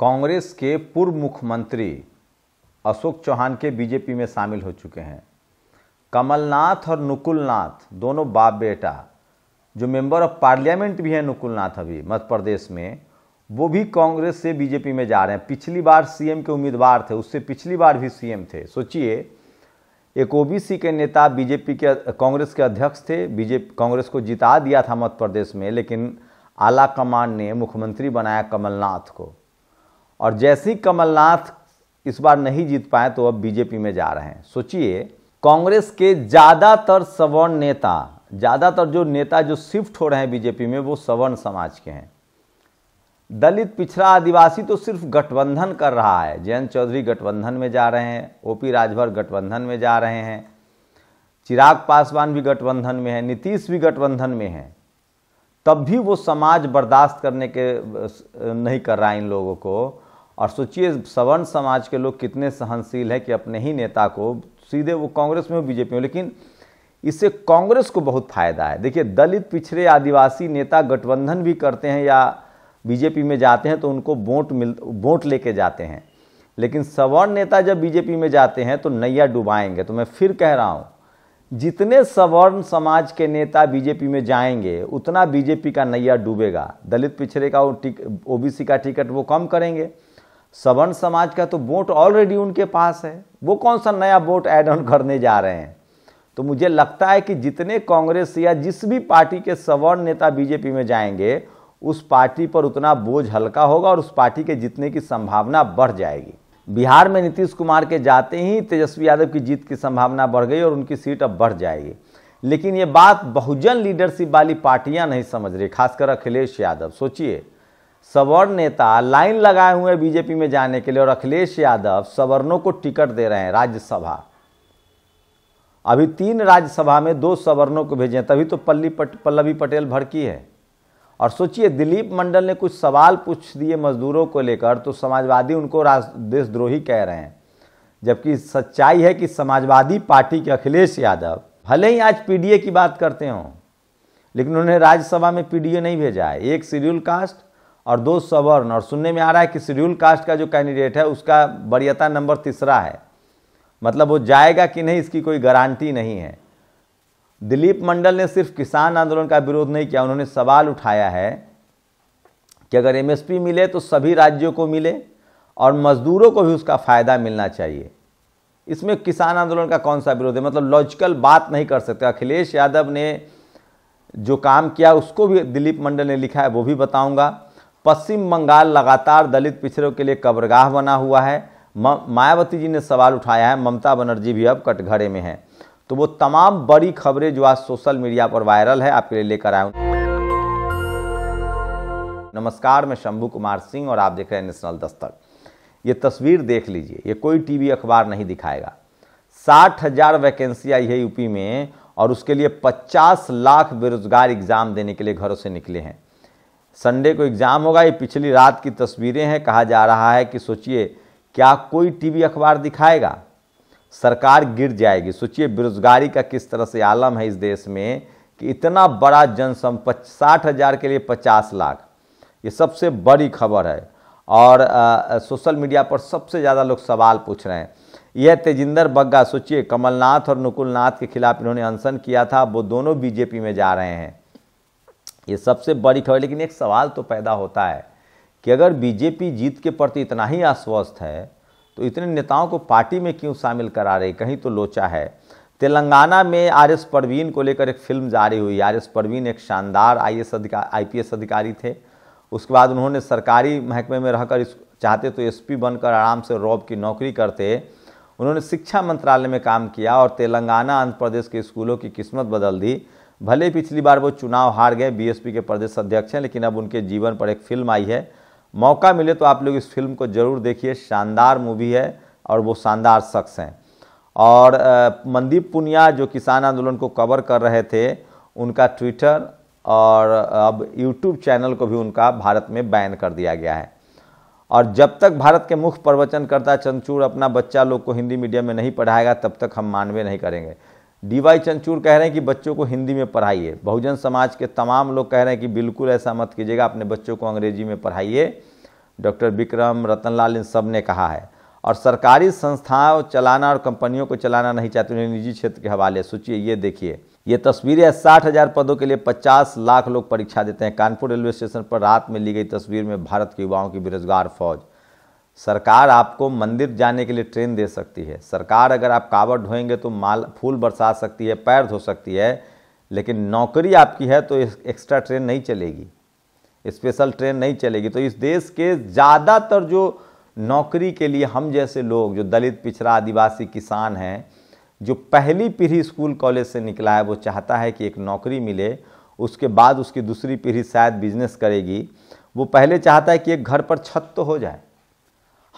कांग्रेस के पूर्व मुख्यमंत्री अशोक चौहान के बीजेपी में शामिल हो चुके हैं। कमलनाथ और नकुलनाथ दोनों बाप बेटा, जो मेंबर ऑफ पार्लियामेंट भी हैं नकुलनाथ अभी मध्य प्रदेश में, वो भी कांग्रेस से बीजेपी में जा रहे हैं। पिछली बार सीएम के उम्मीदवार थे, उससे पिछली बार भी सीएम थे। सोचिए, एक ओबीसी के नेता बीजेपी के कांग्रेस के अध्यक्ष थे, बीजेपी कांग्रेस को जिता दिया था मध्य प्रदेश में, लेकिन आला कमान ने मुख्यमंत्री बनाया कमलनाथ को, और जैसे ही कमलनाथ इस बार नहीं जीत पाए तो अब बीजेपी में जा रहे हैं। सोचिए, कांग्रेस के ज़्यादातर सवर्ण नेता, ज़्यादातर जो नेता जो शिफ्ट हो रहे हैं बीजेपी में, वो सवर्ण समाज के हैं। दलित, पिछड़ा, आदिवासी तो सिर्फ गठबंधन कर रहा है। जयंत चौधरी गठबंधन में जा रहे हैं, ओपी राजभर गठबंधन में जा रहे हैं, चिराग पासवान भी गठबंधन में है, नीतीश भी गठबंधन में है, तब भी वो समाज बर्दाश्त करने के नहीं कर रहा है इन लोगों को। और सोचिए, सवर्ण समाज के लोग कितने सहनशील हैं कि अपने ही नेता को सीधे वो कांग्रेस में हो बीजेपी में, लेकिन इससे कांग्रेस को बहुत फायदा है। देखिए, दलित, पिछड़े, आदिवासी नेता गठबंधन भी करते हैं या बीजेपी में जाते हैं तो उनको वोट लेके जाते हैं, लेकिन सवर्ण नेता जब बीजेपी में जाते हैं तो नैया डुबाएंगे। तो मैं फिर कह रहा हूँ, जितने सवर्ण समाज के नेता बीजेपी में जाएंगे उतना बीजेपी का नैया डूबेगा। दलित, पिछड़े का, ओबीसी का टिकट वो कम करेंगे, सवर्ण समाज का तो वोट ऑलरेडी उनके पास है, वो कौन सा नया वोट ऐड ऑन करने जा रहे हैं। तो मुझे लगता है कि जितने कांग्रेस या जिस भी पार्टी के सवर्ण नेता बीजेपी में जाएंगे उस पार्टी पर उतना बोझ हल्का होगा और उस पार्टी के जीतने की संभावना बढ़ जाएगी। बिहार में नीतीश कुमार के जाते ही तेजस्वी यादव की जीत की संभावना बढ़ गई और उनकी सीट अब बढ़ जाएगी। लेकिन ये बात बहुजन लीडरशिप वाली पार्टियां नहीं समझ रही, खासकर अखिलेश यादव। सोचिए, सवर्ण नेता लाइन लगाए हुए हैं बीजेपी में जाने के लिए और अखिलेश यादव सवर्णों को टिकट दे रहे हैं राज्यसभा। अभी 3 राज्यसभा में 2 सवर्णों को भेजे, तभी तो पल्लवी पटेल भड़की है। और सोचिए, दिलीप मंडल ने कुछ सवाल पूछ दिए मजदूरों को लेकर तो समाजवादी उनको देशद्रोही कह रहे हैं, जबकि सच्चाई है कि समाजवादी पार्टी के अखिलेश यादव भले ही आज पीडीए की बात करते हों, लेकिन उन्होंने राज्यसभा में पीडीए नहीं भेजा है। 1 शेड्यूल कास्ट और 2 सवर्ण, और सुनने में आ रहा है कि शेड्यूल कास्ट का जो कैंडिडेट है उसका वरीयता नंबर 3 है, मतलब वो जाएगा कि नहीं इसकी कोई गारंटी नहीं है। दिलीप मंडल ने सिर्फ किसान आंदोलन का विरोध नहीं किया, उन्होंने सवाल उठाया है कि अगर एमएसपी मिले तो सभी राज्यों को मिले और मजदूरों को भी उसका फ़ायदा मिलना चाहिए। इसमें किसान आंदोलन का कौन सा विरोध है? मतलब लॉजिकल बात नहीं कर सकते। अखिलेश यादव ने जो काम किया उसको भी दिलीप मंडल ने लिखा है, वो भी बताऊँगा। पश्चिम बंगाल लगातार दलित पिछड़ों के लिए कब्रगाह बना हुआ है। मायावती जी ने सवाल उठाया है, ममता बनर्जी भी अब कटघरे में हैं। तो वो तमाम बड़ी खबरें जो आज सोशल मीडिया पर वायरल है आपके लिए लेकर आया हूँ। नमस्कार, मैं शंभू कुमार सिंह और आप देख रहे हैं नेशनल दस्तक। ये तस्वीर देख लीजिए, ये कोई टीवी अखबार नहीं दिखाएगा। 60,000 वैकेंसी आई है यूपी में और उसके लिए 50 लाख बेरोजगार एग्जाम देने के लिए घरों से निकले हैं। संडे को एग्जाम होगा। ये पिछली रात की तस्वीरें हैं। कहा जा रहा है कि सोचिए, क्या कोई टीवी अखबार दिखाएगा? सरकार गिर जाएगी। सोचिए, बेरोजगारी का किस तरह से आलम है इस देश में कि इतना बड़ा जनसमूह 60,000 के लिए 50 लाख, ये सबसे बड़ी खबर है। और सोशल मीडिया पर सबसे ज़्यादा लोग सवाल पूछ रहे हैं। यह तेजिंदर बग्गा, सोचिए, कमलनाथ और नकुलनाथ के खिलाफ इन्होंने अनशन किया था, वो दोनों बीजेपी में जा रहे हैं। ये सबसे बड़ी खबर। लेकिन एक सवाल तो पैदा होता है कि अगर बीजेपी जीत के प्रति इतना ही आश्वस्त है तो इतने नेताओं को पार्टी में क्यों शामिल करा रही? कहीं तो लोचा है। तेलंगाना में आर.एस. प्रवीण को लेकर एक फिल्म जारी हुई। आर.एस. प्रवीण एक शानदार आईपीएस अधिकारी थे। उसके बाद उन्होंने सरकारी महकमे में रहकर चाहते तो एसपी बनकर आराम से रॉब की नौकरी करते। उन्होंने शिक्षा मंत्रालय में काम किया और तेलंगाना, आंध्र प्रदेश के स्कूलों की किस्मत बदल दी। भले पिछली बार वो चुनाव हार गए, बीएसपी के प्रदेश अध्यक्ष हैं, लेकिन अब उनके जीवन पर एक फिल्म आई है। मौका मिले तो आप लोग इस फिल्म को ज़रूर देखिए, शानदार मूवी है और वो शानदार शख्स हैं। और मनदीप पुनिया जो किसान आंदोलन को कवर कर रहे थे, उनका ट्विटर और अब यूट्यूब चैनल को भी उनका भारत में बैन कर दिया गया है। और जब तक भारत के मुख्य प्रवचनकर्ता चंद्रचूड़ अपना बच्चा लोग को हिंदी मीडियम में नहीं पढ़ाएगा तब तक हम मानवे नहीं करेंगे। DY चंद्रचूड़ कह रहे हैं कि बच्चों को हिंदी में पढ़ाइए। बहुजन समाज के तमाम लोग कह रहे हैं कि बिल्कुल ऐसा मत कीजिएगा, अपने बच्चों को अंग्रेजी में पढ़ाइए। डॉक्टर विक्रम, रतनलाल, इन सब ने कहा है। और सरकारी संस्थाओं चलाना और कंपनियों को चलाना नहीं चाहते, उन्हें निजी क्षेत्र के हवाले। सोचिए, ये देखिए, ये तस्वीरें है। 60,000 पदों के लिए 50 लाख लोग परीक्षा देते हैं। कानपुर रेलवे स्टेशन पर रात में ली गई तस्वीर में भारत के युवाओं की बेरोजगार फौज। सरकार आपको मंदिर जाने के लिए ट्रेन दे सकती है, सरकार अगर आप कांवड़ ढोएंगे तो माल फूल बरसा सकती है, पैर धो सकती है, लेकिन नौकरी आपकी है तो एक्स्ट्रा ट्रेन नहीं चलेगी, स्पेशल ट्रेन नहीं चलेगी। तो इस देश के ज़्यादातर जो नौकरी के लिए हम जैसे लोग, जो दलित, पिछड़ा, आदिवासी, किसान हैं, जो पहली पीढ़ी स्कूल कॉलेज से निकला है, वो चाहता है कि एक नौकरी मिले। उसके बाद उसकी दूसरी पीढ़ी शायद बिजनेस करेगी। वो पहले चाहता है कि एक घर पर छत तो हो जाए।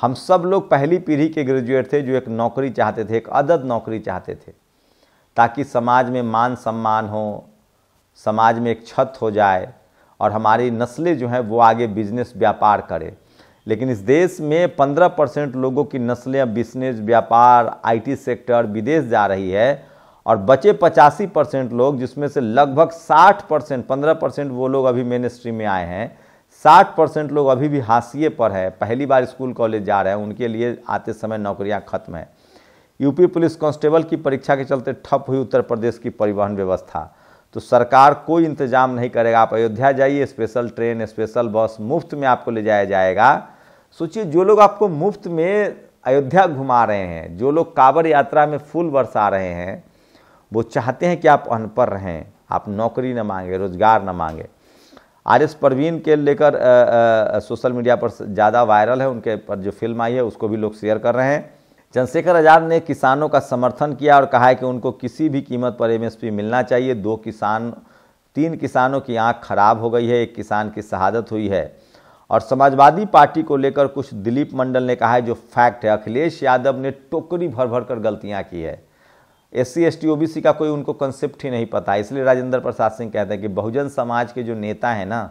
हम सब लोग पहली पीढ़ी के ग्रेजुएट थे जो एक नौकरी चाहते थे, एक अदद नौकरी चाहते थे, ताकि समाज में मान सम्मान हो, समाज में एक छत हो जाए और हमारी नस्लें जो हैं वो आगे बिजनेस व्यापार करें। लेकिन इस देश में 15% लोगों की नस्लें अब बिजनेस, व्यापार, आईटी सेक्टर, विदेश जा रही है। और बचे 85% लोग, जिसमें से लगभग 60%, 15% वो लोग अभी मेन स्ट्रीम में आए हैं, 60% लोग अभी भी हाशिए पर है, पहली बार स्कूल कॉलेज जा रहे हैं, उनके लिए आते समय नौकरियां खत्म हैं। यूपी पुलिस कांस्टेबल की परीक्षा के चलते ठप हुई उत्तर प्रदेश की परिवहन व्यवस्था। तो सरकार कोई इंतजाम नहीं करेगा। आप अयोध्या जाइए, स्पेशल ट्रेन, स्पेशल बस मुफ्त में आपको ले जाया जाएगा। सोचिए, जो लोग आपको मुफ्त में अयोध्या घुमा रहे हैं, जो लोग कांवड़ यात्रा में फूल बरसा रहे हैं, वो चाहते हैं कि आप अनपढ़ रहें, आप नौकरी ना मांगे, रोजगार ना मांगे। आर.एस. प्रवीण के लेकर सोशल मीडिया पर ज़्यादा वायरल है, उनके पर जो फिल्म आई है उसको भी लोग शेयर कर रहे हैं। चंद्रशेखर आज़ाद ने किसानों का समर्थन किया और कहा है कि उनको किसी भी कीमत पर एमएसपी मिलना चाहिए। तीन किसानों की आंख खराब हो गई है, एक किसान की शहादत हुई है। और समाजवादी पार्टी को लेकर कुछ दिलीप मंडल ने कहा है जो फैक्ट है, अखिलेश यादव ने टोकरी भर भर कर गलतियाँ की है। SC, ST, OBC का कोई उनको कंसेप्ट ही नहीं पता। इसलिए राजेंद्र प्रसाद सिंह कहते हैं कि बहुजन समाज के जो नेता हैं ना,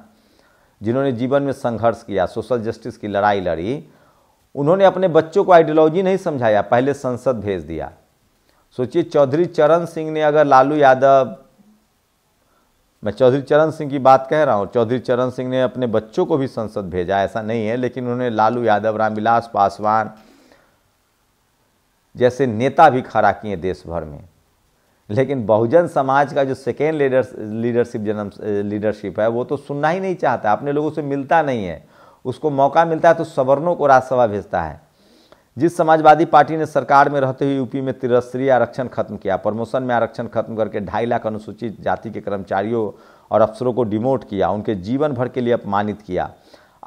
जिन्होंने जीवन में संघर्ष किया, सोशल जस्टिस की लड़ाई लड़ी, उन्होंने अपने बच्चों को आइडियोलॉजी नहीं समझाया, पहले संसद भेज दिया। सोचिए, चौधरी चरण सिंह ने अगर लालू यादव, मैं चौधरी चरण सिंह की बात कह रहा हूँ, चौधरी चरण सिंह ने अपने बच्चों को भी संसद भेजा, ऐसा नहीं है, लेकिन उन्होंने लालू यादव, रामविलास पासवान जैसे नेता भी खड़ा किए देश भर में। लेकिन बहुजन समाज का जो सेकेंड लीडरशिप है वो तो सुनना ही नहीं चाहता, अपने लोगों से मिलता नहीं है। उसको मौका मिलता है तो सवर्णों को राज्यसभा भेजता है। जिस समाजवादी पार्टी ने सरकार में रहते हुए यूपी में 63 आरक्षण खत्म किया, प्रमोशन में आरक्षण खत्म करके 2.5 लाख अनुसूचित जाति के कर्मचारियों और अफसरों को डिमोट किया, उनके जीवन भर के लिए अपमानित किया,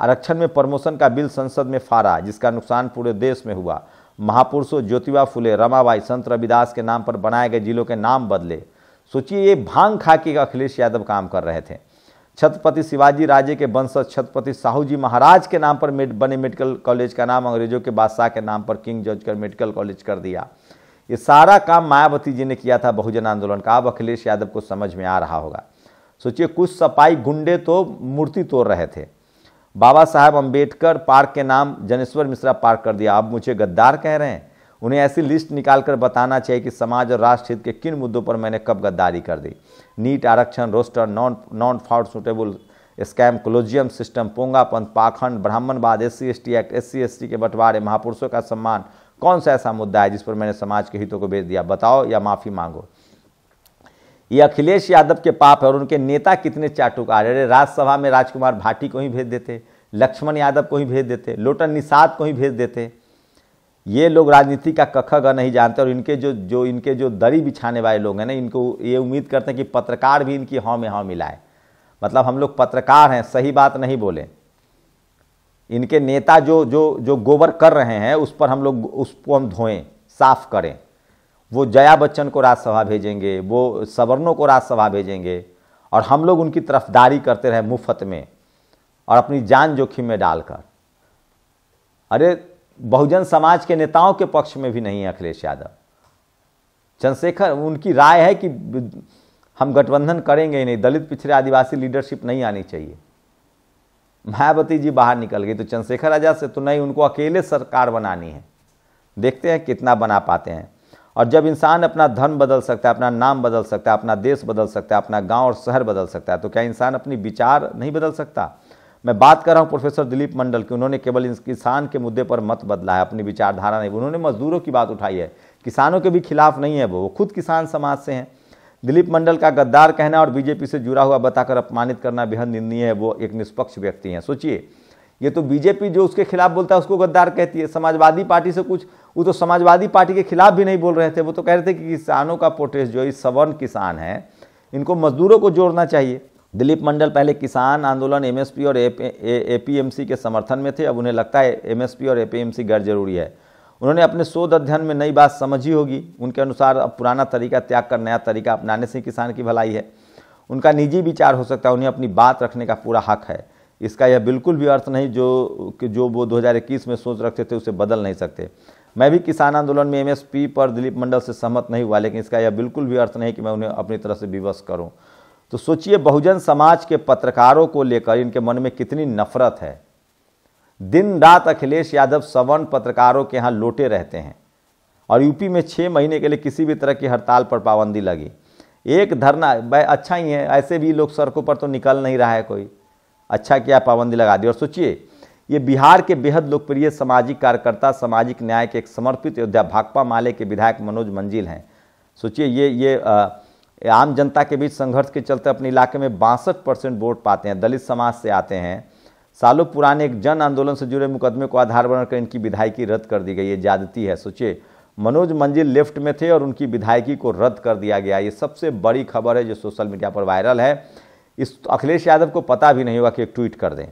आरक्षण में प्रमोशन का बिल संसद में फाड़ा, जिसका नुकसान पूरे देश में हुआ। महापुरुषों ज्योतिबा फुले, रमाबाई, संत रविदास के नाम पर बनाए गए जिलों के नाम बदले। सोचिए, ये भांग खा के अखिलेश यादव काम कर रहे थे। छत्रपति शिवाजी राजे के वंशज छत्रपति साहू जी महाराज के नाम पर बने मेडिकल कॉलेज का नाम अंग्रेजों के बादशाह के नाम पर किंग जॉर्ज का मेडिकल कॉलेज कर दिया। ये सारा काम मायावती जी ने किया था बहुजन आंदोलन का। अब अखिलेश यादव को समझ में आ रहा होगा। सोचिए, कुछ सपाई गुंडे तो मूर्ति तोड़ रहे थे, बाबा साहब अंबेडकर पार्क के नाम जनेश्वर मिश्रा पार्क कर दिया। अब मुझे गद्दार कह रहे हैं? उन्हें ऐसी लिस्ट निकालकर बताना चाहिए कि समाज और राष्ट्र हित के किन मुद्दों पर मैंने कब गद्दारी कर दी। नीट, आरक्षण, roster, non found suitable, scam, collegium system, पोंगापन, पाखंड, ब्राह्मणवाद, SC, ST act, SC, ST के बंटवारे, महापुरुषों का सम्मान, कौन सा ऐसा मुद्दा है जिस पर मैंने समाज के हितों को बेच दिया? बताओ या माफ़ी मांगो। ये अखिलेश यादव के पाप है। और उनके नेता कितने चाटुकार। अरे, राज्यसभा में राजकुमार भाटी को ही भेज देते, लक्ष्मण यादव को ही भेज देते, लोटन निषाद को ही भेज देते। ये लोग राजनीति का कखा ग नहीं जानते। और इनके जो दरी बिछाने वाले लोग हैं ना, इनको ये उम्मीद करते हैं कि पत्रकार भी इनकी हाँ में हाँ मिलाए। मतलब हम लोग पत्रकार हैं, सही बात नहीं बोले। इनके नेता जो जो जो गोबर कर रहे हैं उस पर हम लोग, उसको हम धोएं, साफ करें। वो जया बच्चन को राज्यसभा भेजेंगे, वो सवर्णों को राज्यसभा भेजेंगे, और हम लोग उनकी तरफदारी करते रहें मुफ्त में और अपनी जान जोखिम में डालकर। अरे, बहुजन समाज के नेताओं के पक्ष में भी नहीं है अखिलेश यादव। चंद्रशेखर, उनकी राय है कि हम गठबंधन करेंगे ही नहीं, दलित, पिछड़े, आदिवासी लीडरशिप नहीं आनी चाहिए। मायावती जी बाहर निकल गई तो चंद्रशेखर आज़ाद से तो नहीं, उनको अकेले सरकार बनानी है। देखते हैं कितना बना पाते हैं। और जब इंसान अपना धर्म बदल सकता है, अपना नाम बदल सकता है, अपना देश बदल सकता है, अपना गाँव और शहर बदल सकता है, तो क्या इंसान अपनी विचार नहीं बदल सकता? मैं बात कर रहा हूं प्रोफेसर दिलीप मंडल की। उन्होंने केवल किसान के मुद्दे पर मत बदला है, अपनी विचारधारा नहीं, उन्होंने मजदूरों की बात उठाई है, किसानों के भी खिलाफ नहीं है, वो खुद किसान समाज से हैं। दिलीप मंडल का गद्दार कहना और बीजेपी से जुड़ा हुआ बताकर अपमानित करना बेहद निंदनीय है। वो एक निष्पक्ष व्यक्ति हैं। सोचिए, ये तो बीजेपी जो उसके खिलाफ बोलता है उसको गद्दार कहती है। समाजवादी पार्टी से कुछ, वो तो समाजवादी पार्टी के खिलाफ भी नहीं बोल रहे थे, वो तो कह रहे थे कि किसानों का प्रोटेस्ट जो इस सवर्ण किसान है, इनको मजदूरों को जोड़ना चाहिए। दिलीप मंडल पहले किसान आंदोलन, एमएसपी और एपीएमसी के समर्थन में थे। अब उन्हें लगता है एमएसपी और एपीएमसी गैर जरूरी है। उन्होंने अपने शोध अध्ययन में नई बात समझी होगी। उनके अनुसार अब पुराना तरीका त्याग कर नया तरीका अपनाने से किसान की भलाई है। उनका निजी विचार हो सकता है, उन्हें अपनी बात रखने का पूरा हक है। इसका यह बिल्कुल भी अर्थ नहीं जो वो 2021 में सोच रखते थे उसे बदल नहीं सकते। मैं भी किसान आंदोलन में एमएसपी पर दिलीप मंडल से सहमत नहीं हुआ, लेकिन इसका यह बिल्कुल भी अर्थ नहीं कि मैं उन्हें अपनी तरफ से विवश करूं। तो सोचिए, बहुजन समाज के पत्रकारों को लेकर इनके मन में कितनी नफरत है। दिन रात अखिलेश यादव सवर्ण पत्रकारों के यहाँ लोटे रहते हैं। और यूपी में 6 महीने के लिए किसी भी तरह की हड़ताल पर पाबंदी लगी। एक धरना अच्छा ही है, ऐसे भी लोग सड़कों पर तो निकल नहीं रहा है कोई, अच्छा किया पाबंदी लगा दी। और सोचिए, ये बिहार के बेहद लोकप्रिय सामाजिक कार्यकर्ता, सामाजिक न्याय के एक समर्पित योद्धा भाकपा माले के विधायक मनोज मंजिल हैं। सोचिए, ये आम जनता के बीच संघर्ष के चलते अपने इलाके में 62% वोट पाते हैं, दलित समाज से आते हैं। सालों पुराने एक जन आंदोलन से जुड़े मुकदमे को आधार बनाकर इनकी विधायकी रद्द कर दी गई। ये ज्यादती है। सोचिए, मनोज मंजिल लेफ्ट में थे और उनकी विधायकी को रद्द कर दिया गया। ये सबसे बड़ी खबर है जो सोशल मीडिया पर वायरल है। इस अखिलेश यादव को पता भी नहीं हुआ कि एक ट्वीट कर दें।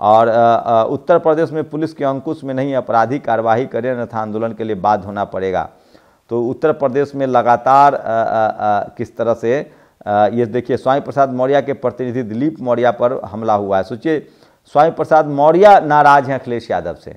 और उत्तर प्रदेश में पुलिस के अंकुश में नहीं, अपराधी कार्यवाही करें अन्यथा आंदोलन के लिए बाध्य होना पड़ेगा। तो उत्तर प्रदेश में लगातार किस तरह से ये देखिए, स्वामी प्रसाद मौर्य के प्रतिनिधि दिलीप मौर्य पर हमला हुआ है। सोचिए, स्वामी प्रसाद मौर्य नाराज हैं अखिलेश यादव से,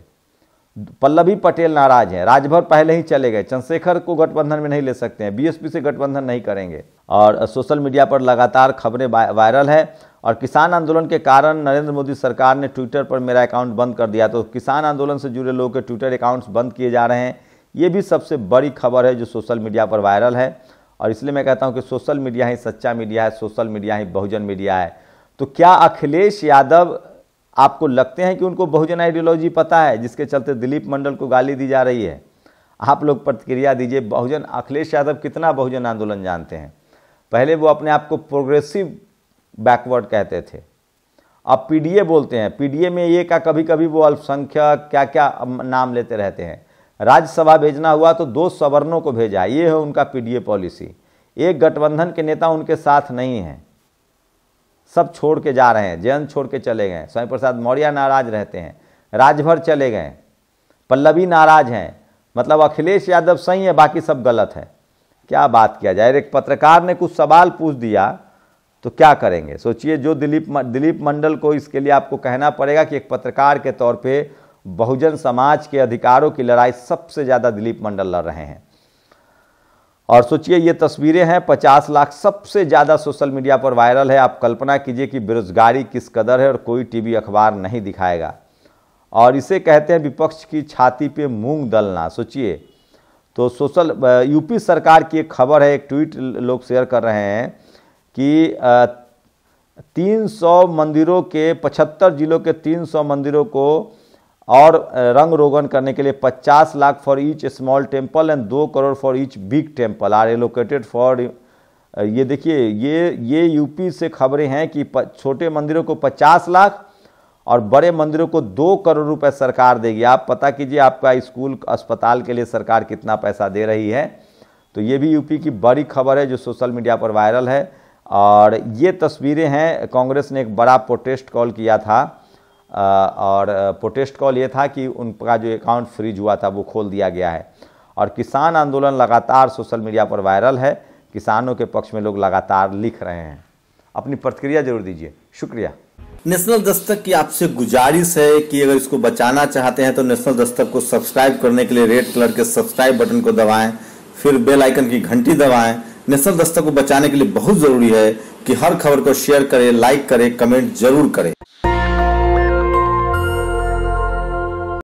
पल्लवी पटेल नाराज हैं, राजभर पहले ही चले गए, चंद्रशेखर को गठबंधन में नहीं ले सकते हैं, बीएसपी से गठबंधन नहीं करेंगे। और सोशल मीडिया पर लगातार खबरें वायरल है। और किसान आंदोलन के कारण नरेंद्र मोदी सरकार ने ट्विटर पर मेरा अकाउंट बंद कर दिया। तो किसान आंदोलन से जुड़े लोगों के ट्विटर अकाउंट्स बंद किए जा रहे हैं। ये भी सबसे बड़ी खबर है जो सोशल मीडिया पर वायरल है। और इसलिए मैं कहता हूँ कि सोशल मीडिया ही सच्चा मीडिया है, सोशल मीडिया ही बहुजन मीडिया है। तो क्या अखिलेश यादव, आपको लगते हैं कि उनको बहुजन आइडियोलॉजी पता है जिसके चलते दिलीप मंडल को गाली दी जा रही है? आप लोग प्रतिक्रिया दीजिए। बहुजन अखिलेश यादव कितना बहुजन आंदोलन जानते हैं? पहले वो अपने आप को प्रोग्रेसिव बैकवर्ड कहते थे, अब पीडीए बोलते हैं। पीडीए में ये का कभी कभी वो अल्पसंख्यक क्या क्या नाम लेते रहते हैं। राज्यसभा भेजना हुआ तो 2 सवर्णों को भेजा, ये है उनका पीडीए पॉलिसी। एक गठबंधन के नेता उनके साथ नहीं हैं, सब छोड़ के जा रहे हैं। जयंत छोड़ के चले गए, स्वामी प्रसाद मौर्य नाराज रहते हैं, राजभर चले गए, पल्लवी नाराज हैं। मतलब अखिलेश यादव सही है, बाकी सब गलत है। क्या बात किया जाए? एक पत्रकार ने कुछ सवाल पूछ दिया तो क्या करेंगे? सोचिए, जो दिलीप मंडल को इसके लिए आपको कहना पड़ेगा कि एक पत्रकार के तौर पे बहुजन समाज के अधिकारों की लड़ाई सबसे ज़्यादा दिलीप मंडल लड़ रहे हैं। और सोचिए, ये तस्वीरें हैं, 50 लाख सबसे ज़्यादा सोशल मीडिया पर वायरल है। आप कल्पना कीजिए कि बेरोजगारी किस कदर है और कोई टीवी अखबार नहीं दिखाएगा। और इसे कहते हैं विपक्ष की छाती पे मूंग दलना। सोचिए, तो सोशल यूपी सरकार की एक खबर है, एक ट्वीट लोग शेयर कर रहे हैं कि 300 मंदिरों के 75 जिलों के 300 मंदिरों को और रंग रोगन करने के लिए 50 lakh for each small temple and 2 crore for each big temple are allocated for. ये देखिए, ये यूपी से खबरें हैं कि छोटे मंदिरों को 50 लाख और बड़े मंदिरों को 2 करोड़ रुपए सरकार देगी। आप पता कीजिए आपका स्कूल अस्पताल के लिए सरकार कितना पैसा दे रही है। तो ये भी यूपी की बड़ी खबर है जो सोशल मीडिया पर वायरल है। और ये तस्वीरें हैं, कांग्रेस ने एक बड़ा प्रोटेस्ट कॉल किया था और प्रोटेस्ट कॉल ये था कि उनका जो अकाउंट फ्रीज हुआ था वो खोल दिया गया है। और किसान आंदोलन लगातार सोशल मीडिया पर वायरल है, किसानों के पक्ष में लोग लगातार लिख रहे हैं। अपनी प्रतिक्रिया जरूर दीजिए, शुक्रिया। नेशनल दस्तक की आपसे गुजारिश है कि अगर इसको बचाना चाहते हैं तो नेशनल दस्तक को सब्सक्राइब करने के लिए रेड कलर के सब्सक्राइब बटन को दबाएं, फिर बेल आइकन की घंटी दबाएं। नेशनल दस्तक को बचाने के लिए बहुत जरूरी है कि हर खबर को शेयर करें, लाइक करें, कमेंट जरूर करें।